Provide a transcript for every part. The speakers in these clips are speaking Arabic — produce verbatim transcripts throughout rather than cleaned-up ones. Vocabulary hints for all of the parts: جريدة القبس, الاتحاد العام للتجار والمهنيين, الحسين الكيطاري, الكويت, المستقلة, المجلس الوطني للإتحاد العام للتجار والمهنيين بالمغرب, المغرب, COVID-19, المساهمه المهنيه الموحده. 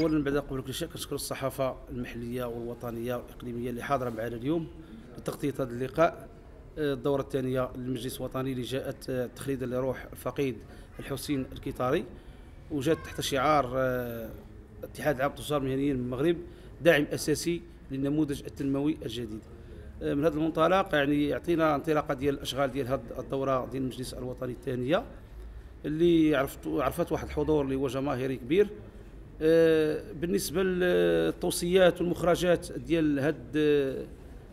اولا بعد قبل كل شيء كنشكر الصحافه المحليه والوطنيه والاقليميه اللي حاضره معنا اليوم لتغطيه هذا اللقاء. الدوره الثانيه للمجلس الوطني اللي جاءت تخليدا لروح الفقيد الحسين الكيطاري، وجات تحت شعار الاتحاد العام للتجار والمهنيين بالمغرب داعم اساسي للنموذج التنموي الجديد. من هذا المنطلق يعني يعطينا انطلاقه ديال الاشغال ديال هذه الدوره ديال المجلس الوطني الثانيه اللي عرفت عرفت واحد الحضور اللي هو جماهيري كبير. بالنسبه للتوصيات والمخرجات ديال هاد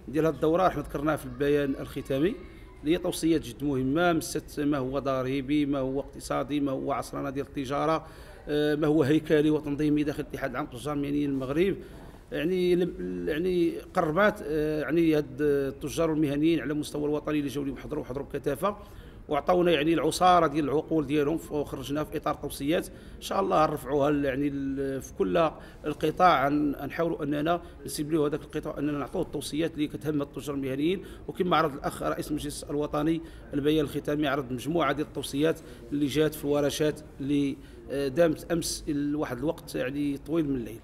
ديال هاد الدوره احنا ذكرناها في البيان الختامي اللي هي توصيات جد مهمه، مست ما هو ضريبي، ما هو اقتصادي، ما هو عصرنه ديال التجاره، ما هو هيكلي وتنظيمي داخل الاتحاد العام للتجار والمهنيين المغرب. يعني يعني قربات يعني هاد التجار والمهنيين على المستوى الوطني اللي جاو لي وحضروا وحضروا بكثافه وعطاونا يعني العصاره ديال العقول ديالهم، وخرجنا في اطار توصيات ان شاء الله نرفعوها يعني في كل القطاع. غنحاولوا اننا نسيبليو هذاك القطاع اننا نعطوه التوصيات اللي كتهم التجار المهنيين. وكما عرض الاخ رئيس المجلس الوطني البيان الختامي، عرض مجموعه ديال التوصيات اللي جات في الورشات اللي دامت امس لواحد الوقت يعني طويل من الليل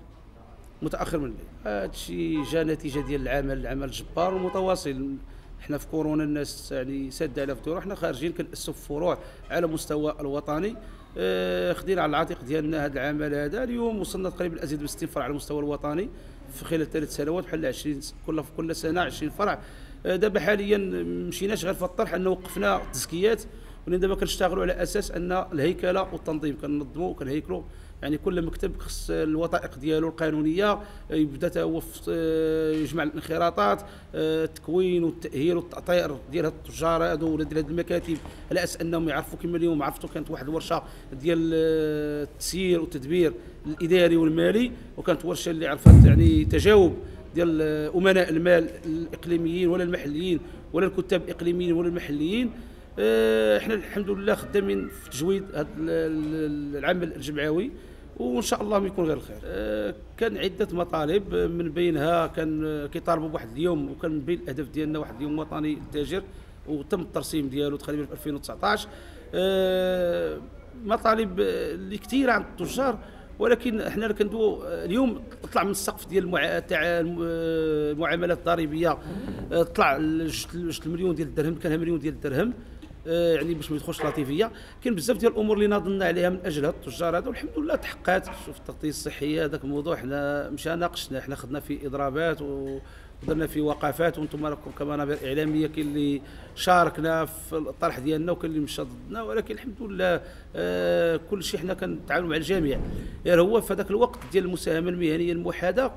متاخر من الليل. هذا الشيء جا نتيجه ديال العمل العمل الجبار والمتواصل. احنا في كورونا الناس يعني سد على فتوره، احنا خارجين كنأسسوا فروع على مستوى الوطني، اه خدينا على العاتق ديالنا هذا العمل هذا. اليوم وصلنا تقريبا ازيد من ستين فرع على المستوى الوطني في خلال ثلاث سنوات، بحال عشرين كل في كل سنه عشرين فرع. اه دابا حاليا مشيناش غير في الطرح انه وقفنا التزكيات، ولكن دابا كنشتغلوا على اساس ان الهيكله والتنظيم كننظموا وكنهيكلوا. يعني كل مكتب خص الوثائق ديالو القانونيه، يبدا تا هو يجمع الانخراطات، التكوين والتاهيل والتاطير ديال هاد التجار هادو ولا ديال هاد المكاتب على اساس انهم يعرفوا. كما اليوم عرفتوا كانت واحد الورشه ديال التسيير والتدبير الاداري والمالي، وكانت ورشه اللي عرفت يعني تجاوب ديال امناء المال الاقليميين ولا المحليين ولا الكتاب الاقليميين ولا المحليين. احنا الحمد لله خدامين في تجويد هذا العمل الجمعوي وان شاء الله ما يكون غير الخير. اه كان عده مطالب من بينها كان كيطالبوا بواحد اليوم، وكان من بين الاهداف ديالنا واحد اليوم وطني للتاجر وتم الترسيم ديالو تقريبا في ألفين وتسعطاش. اه مطالب اللي كثيره عند التجار، ولكن احنا كندويو اليوم طلع من السقف ديال المع... تاع المعاملات الضريبيه، اه طلع جوج المليون ديال الدرهم، كان مليون ديال الدرهم يعني باش ما يدخلش لطيفيه. كاين بزاف ديال الامور اللي ناضلنا عليها من اجل هاد التجار هذا، والحمد لله تحققات. شوف التغطيه الصحيه هذاك الموضوع حنا مشى ناقشنا، حنا خدنا فيه اضرابات ودرنا فيه وقفات، وانتم راكم كمنابر اعلاميه كاين اللي شاركنا في الطرح ديالنا وكاين اللي مشى ضدنا، ولكن الحمد لله آه كل شيء حنا كنتعاونوا مع الجميع. يعني هو في هذاك الوقت ديال المساهمه المهنيه الموحده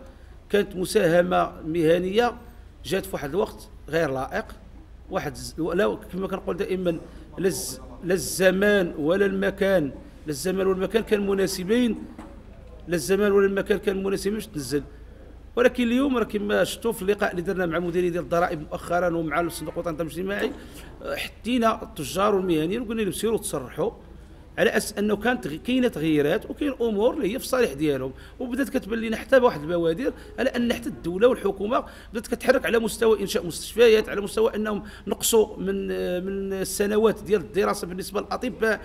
كانت مساهمه مهنيه جات في واحد الوقت غير لائق، واحد لا كما كنقول دائما لا الزمان ولا المكان، لا الزمان ولا المكان كان مناسبين، لا الزمان ولا المكان كان مناسبين باش تنزل. ولكن اليوم راه كما شفتوا في اللقاء اللي درنا مع مديرين ديال الضرائب مؤخرا ومع الصندوق الوطني للدعم الاجتماعي، حطينا التجار والمهنيين وقلنا لهم سيروا تصرحوا على اساس انه كانت كاينه تغييرات وكاين امور اللي هي في الصالح ديالهم، وبدات كتبان لنا حتى بواحد البوادر على ان حتى الدوله والحكومه بدات كتحرك على مستوى انشاء مستشفيات، على مستوى انهم نقصوا من من السنوات ديال الدراسه بالنسبه للاطباء.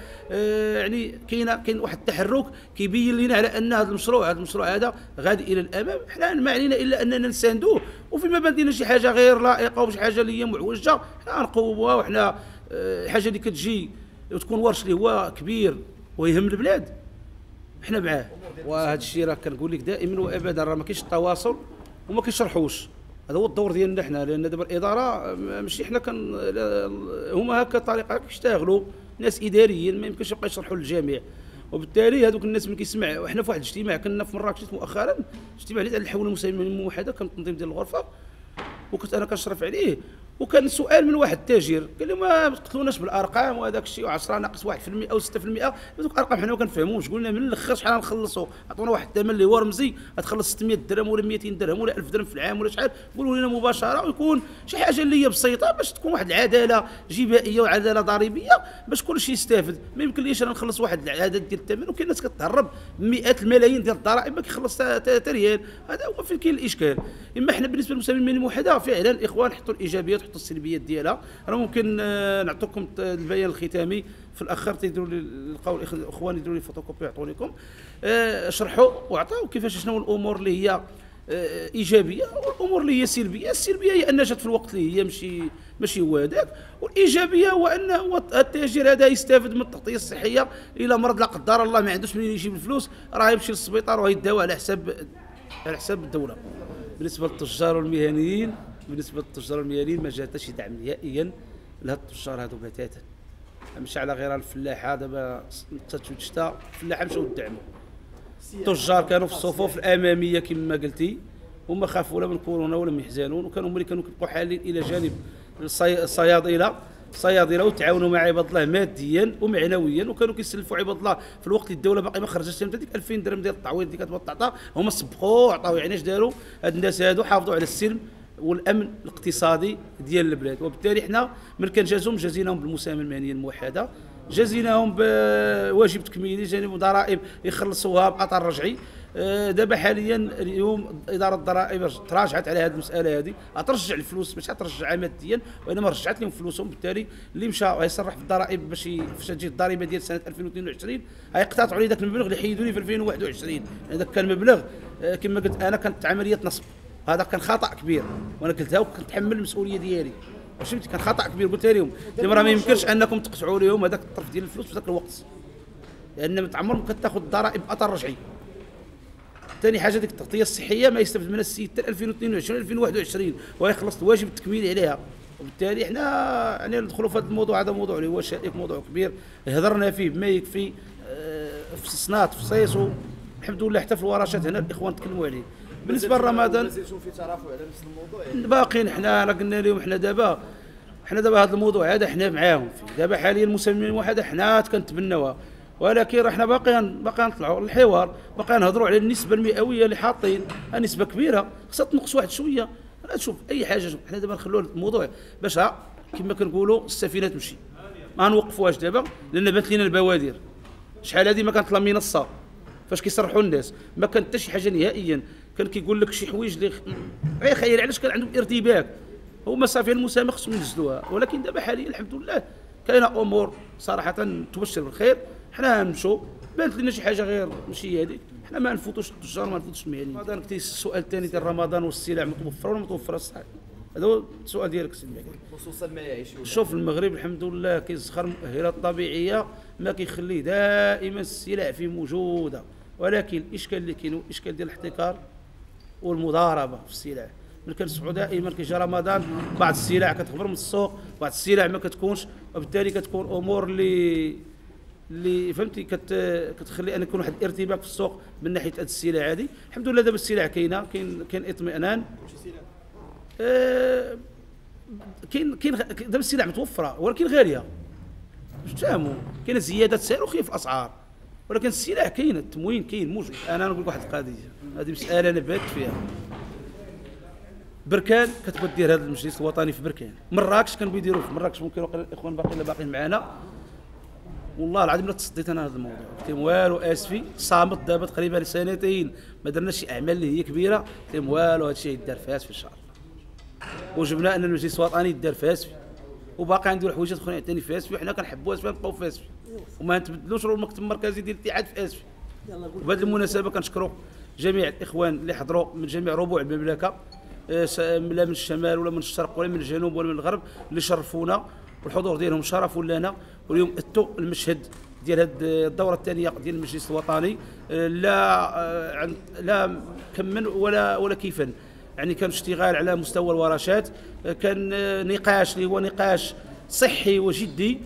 يعني كاينه كاين واحد التحرك كيبين لنا على ان هذا المشروع هذا المشروع هذا غادي الى الامام. حنا ما علينا الا اننا نساندوه، وفيما بان لنا شي حاجه غير لائقه وشي حاجه اللي هي معوجه حنا غنقوموها. وحنا الحاجه اللي كتجي وتكون ورش اللي هو كبير ويهم البلاد احنا معاه. وهذا الشيء راه كنقول لك دائما وابدا راه ما كاينش التواصل وما كيشرحوش، هذا هو الدور ديالنا احنا. لان دابا الاداره ماشي احنا كن هما هكا طريقه كيشتغلوا ناس اداريين ما يمكنش يبقى يشرحوا للجميع، وبالتالي هذوك الناس من كيسمع. وحنا في واحد الاجتماع كنا في مراكش مؤخرا، اجتماع على الحول المساهمين الموحده كان التنظيم ديال الغرفه وكنت انا كنشرف عليه، وكان سؤال من واحد التاجر قال لي ما تقتلوناش بالارقام وهذاك الشيء و10 ناقص واحد في المية او ستة في المية، هذوك الارقام حنا ما كنفهموش. قلنا من الاخر شحال غنخلصوا، عطونا واحد الثمن اللي هو رمزي، غتخلص ستمية درهم ولا مئتين درهم ولا ألف درهم في العام ولا شحال، قولوا لنا مباشره ويكون شي حاجه اللي هي بسيطه باش تكون واحد العداله جبائيه وعداله ضريبيه باش كلشي يستافد. ما يمكنليش انا نخلص واحد العدد ديال الثمن وكاين ناس كتهرب مئات الملايين ديال الضرائب ما كيخلص حتى ريال. هذا هو فين كاين الاشكال. اما حنا بالنسبه للمساهمين الموحده فعلا الاخوان حطوا الايجابيات وتحطوا السلبيات ديالها. راه ممكن نعطيكم البيان الختامي في الاخر، تيديروا لي القول الاخوان يديروا لي فوتوكوبي يعطوا لكم، شرحوا وعطاو كيفاش شنو الامور اللي هي ايجابيه والامور اللي هي سلبيه. السلبيه هي انها جات في الوقت اللي هي ماشي ماشي هو هذاك، والايجابيه هو انه التاجر هذا يستافد من التغطيه الصحيه. الى مرض لا قدر الله ما عندوش منين يجيب الفلوس، راه يمشي للسبيطار ويداوى على حساب على حساب الدوله. بالنسبه للتجار والمهنيين بالنسبه للتجار والمهنيين ما جاتا شي دعم نهائيا لهاد التجار هادو بتاتا، ماشي على غير الفلاحه. دابا الشتاء الفلاحه مشاو دعموا التجار، كانوا في الصفوف الاماميه كما قلتي، وما خافوا لا من كورونا ولا من يحزنون، وكانوا هما اللي كانوا كيبقوا حالين الى جانب الصيادله الصيادله وتعاونوا مع عباد الله ماديا ومعنويا، وكانوا كيسلفوا عباد الله في الوقت اللي الدوله باقي ما خرجتش حتى ديك ألفين درهم ديال التعويض اللي كتبغى تعطى. هما سبقوا عطاو، يعني اش داروا هاد الناس هادو؟ حافظوا على السلم والامن الاقتصادي ديال البلاد. وبالتالي حنا من كنجازهم جازيناهم بالمساهمه المهنيه الموحده، جازيناهم بواجب تكميلي، جانب ضرائب يخلصوها باطر رجعي. دابا حاليا اليوم اداره الضرائب تراجعت على هذه المساله هذه، غترجع الفلوس، ماشي غترجعها ماديا وانما رجعت لهم فلوسهم. بالتالي اللي مشى غيصرح في الضرائب باش فاش تجي الضريبه ديال سنه ألفين واثنين وعشرين غيقتطعوا لي ذاك المبلغ اللي حيدوا لي في ألفين وواحد وعشرين. هذاك كان مبلغ كما قلت انا كانت عمليه نصب، هذا كان خطا كبير وانا قلتها وكنتحمل المسؤوليه ديالي. فهمتي؟ كان خطا كبير قلت لهم دابا راه ما يمكنش انكم تقطعوا لهم هذاك الطرف ديال الفلوس في ذاك الوقت، لان ما تعمر ما كتاخذ الضرائب اثر رجعي. ثاني حاجه ديك التغطيه الصحيه ما يستفد منها السيد حتى ألفين واثنين وعشرين ألفين وواحد وعشرين ويخلص الواجب التكميلي عليها. وبالتالي حنا يعني ندخلوا في هذا الموضوع، هذا موضوع اللي هو شائك، موضوع كبير هضرنا فيه بما يكفي في السنات في سيسو الحمد لله، حتى في الورشات هنا الاخوان تكلموا عليه. بالنسبه لرمضان مازلتو في ترافع على نفس الموضوع، يعني باقيين حنا راه قلنا لهم حنا دابا حنا دابا هذا الموضوع هذا حنا معاهم فيه. دابا حاليا المساهمين الموحده حنا كنتبناوها، ولكن راه حنا باقيين باقيين نطلعوا للحوار، باقيين نهضروا على النسبه المئويه اللي حاطين، نسبه كبيره خصها تنقص واحد شويه. راه شوف اي حاجه حنا دابا نخلوها الموضوع باش كما كنقولوا السفينه تمشي، ما نوقفوهاش دابا لان بات لينا البوادر. شحال هذه ما كانت لا منصه فاش كيصرحوا الناس، ما كانت حتى شي حاجه نهائيا، كان كيقول لك شي حوايج اللي غير خيال. علاش كان عندهم ارتباك؟ هما صافي المساهمه خصهم ينزلوها، ولكن دابا حاليا الحمد لله كاينه امور صراحه تبشر بالخير. حنا غنمشوا، بانت لنا شي حاجه غير ماشي هذيك، حنا ما نفوتوش التجار ما نفوتوش المهنيين. رمضان كنتي السؤال الثاني ديال رمضان، والسلع متوفره ولا متوفره الصحه؟ هذا هو السؤال ديالك سيدي الملك. خصوصا ما يعيشوا. شوف المغرب الحمد لله كيزخر المؤهلات الطبيعيه، ما كيخليه دائما السلع فيه موجوده، ولكن الاشكال اللي كاين هو الاشكال ديال الاحتكار والمضاربه في السلع. ملي كنسمعوا دائما كيجي رمضان بعض السلع كتغبر من السوق، بعض السلع ما كتكونش، وبالتالي كتكون امور اللي اللي فهمتي كت كتخلي ان يكون واحد الارتباك في السوق من ناحيه هذه السلع هذه. الحمد لله دابا السلع كاينه، كاين كاين اطمئنان. أه كاين كاين دابا السلع متوفره ولكن غاليه، تفهموا؟ كاينه زياده سعر وخيف الاسعار، ولكن السلع كاينه، التموين كاين موجود. انا نقول لك واحد القضيه، هذه مساله انا بات فيها. بركان كتبغي دير هذا المجلس الوطني في بركان، مراكش كانوا بيديروه في مراكش، ممكن الاخوان باقيين لا باقيين معنا، والله العظيم لا تصديت انا هذا الموضوع، قلت لهم والو اسفي صامت دابا تقريبا سنتين ما درناش شي اعمال اللي هي كبيره، قلت لهم والو هذا الشيء يدار في اسفي ان شاء الله، وجبنا ان المجلس الوطني يدار في اسفي، وباقي عندي حوايج اخرين عاوتاني في اسفي، وحنا كنحبوا اسفي نبقاو في اسفي وما نتبدلوش، راه المكتب المركزي ديال الاتحاد في اسفي. بهذه المناسبه كنشكروا جميع الاخوان اللي حضروا من جميع ربوع المملكه، لا من الشمال ولا من الشرق ولا من الجنوب ولا من الغرب، اللي شرفونا والحضور ديالهم شرف لنا، واليوم اتوا المشهد ديال هذه الدوره الثانيه ديال المجلس الوطني لا لا كما ولا ولا كيفا، يعني كان اشتغال على مستوى الورشات، كان نقاش اللي هو نقاش صحي وجدي،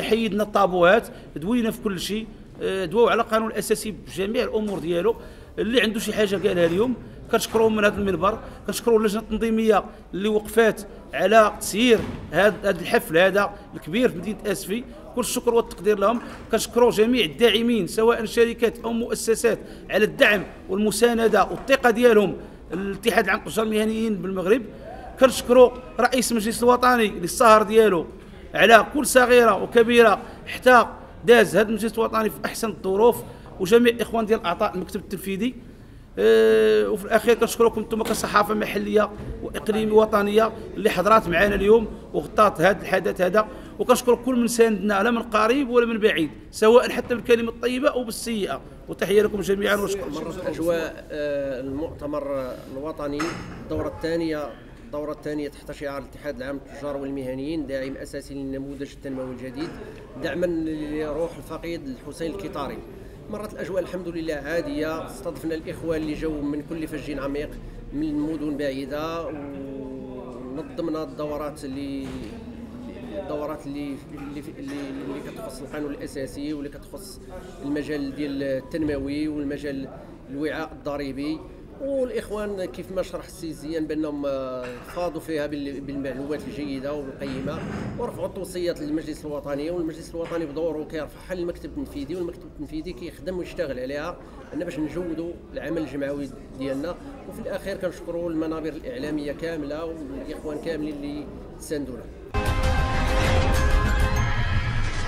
حيدنا الطابوات، دوينا في كل شيء، دواو على القانون الاساسي بجميع الامور ديالو. اللي عنده شي حاجه قالها اليوم كنشكروهم من هذا المنبر، كنشكروا اللجنه التنظيميه اللي وقفات على تسيير هذا الحفل هذا الكبير في مدينه اسفي، كل الشكر والتقدير لهم. كنشكروا جميع الداعمين سواء شركات او مؤسسات على الدعم والمسانده والثقه ديالهم الاتحاد العام للتجار والمهنيين بالمغرب. كنشكروا رئيس المجلس الوطني للسهر ديالو على كل صغيره وكبيره، حتى داز هذا المجلس الوطني في احسن الظروف، وجميع الاخوان ديال اعضاء المكتب التنفيذي وفي الاخير كنشكركم انتم كصحافه محليه واقليميه وطنيه اللي حضرات معنا اليوم وغطات هذا الحدث هذا، وكنشكر كل من ساندنا لا من قريب ولا من بعيد، سواء حتى بالكلمه الطيبه او بالسيئه، وتحيه لكم جميعا وشكرا. اجواء المؤتمر الوطني الدوره الثانيه الدورة الثانية تحت شعار الاتحاد العام للتجار والمهنيين، داعم أساسي للنموذج التنموي الجديد، دعما لروح الفقيد الحسين الكيطاري. مرت الأجواء الحمد لله عادية، استضفنا الإخوة اللي جو من كل فج عميق من مدن بعيدة، ونظمنا الدورات اللي الدورات اللي اللي اللي كتخص القانون الأساسي واللي كتخص المجال ديال التنموي والمجال الوعاء الضريبي. والاخوان كيف ما شرح السي زيان بانهم فاضوا فيها بالمعلومات الجيده والقيمه، ورفعوا التوصيات للمجلس الوطني، والمجلس الوطني بدوره كيرفعها للمكتب التنفيذي، والمكتب التنفيذي كيخدم ويشتغل عليها ان باش نجودوا العمل الجمعوي ديالنا. وفي الاخير كنشكروا المنابر الاعلاميه كامله والاخوان كاملين اللي ساندونا.